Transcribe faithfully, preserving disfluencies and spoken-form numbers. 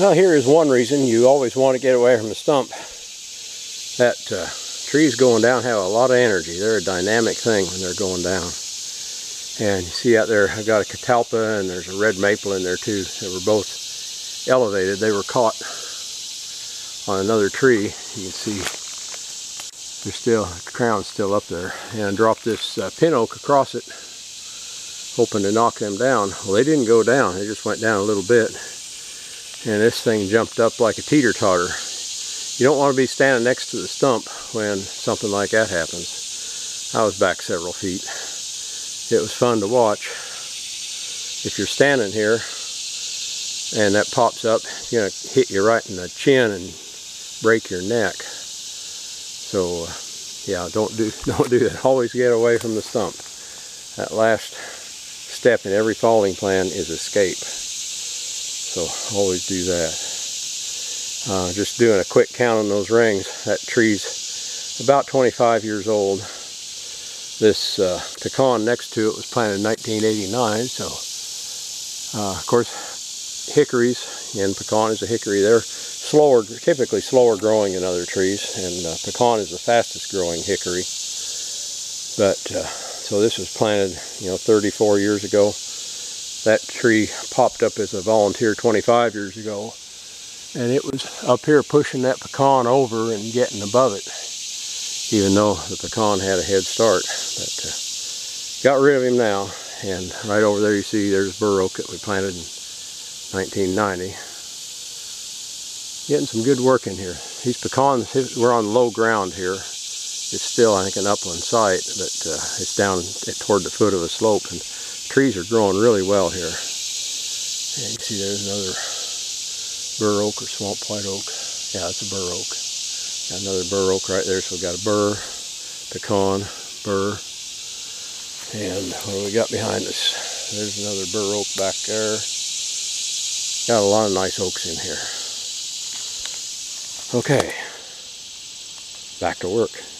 Now here is one reason you always want to get away from the stump. That uh, trees going down have a lot of energy. They're a dynamic thing when they're going down. And you see out there, I've got a catalpa and there's a red maple in there too. They were both elevated. They were caught on another tree. You can see they're still, the crown's still up there. And dropped this uh, pin oak across it, hoping to knock them down. Well, they didn't go down. They just went down a little bit. And this thing jumped up like a teeter-totter. You don't want to be standing next to the stump when something like that happens. I was back several feet. It was fun to watch. If you're standing here and that pops up, it's going to hit you right in the chin and break your neck. So uh, yeah, don't do don't do that. Always get away from the stump. That last step in every falling plan is escape. So always do that. Uh, just doing a quick count on those rings. That tree's about twenty-five years old. This uh, pecan next to it was planted in nineteen eighty-nine, so uh, of course hickories, and pecan is a hickory, they're slower, typically slower growing than other trees, and uh, pecan is the fastest growing hickory. But uh, so this was planted, you know, thirty-four years ago. That tree popped up as a volunteer twenty-five years ago, and it was up here pushing that pecan over and getting above it, even though the pecan had a head start. But uh, got rid of him now, and right over there you see there's bur oak that we planted in nineteen ninety. Getting some good work in here. These pecans, we're on low ground here. It's still, I think, an upland site, but uh, it's down toward the foot of a slope, and trees are growing really well here. And you see there's another bur oak or swamp white oak. Yeah, it's a bur oak. Got another bur oak right there, so we've got a bur, pecan, bur, and what do we got behind us? There's another bur oak back there. Got a lot of nice oaks in here. Okay, back to work.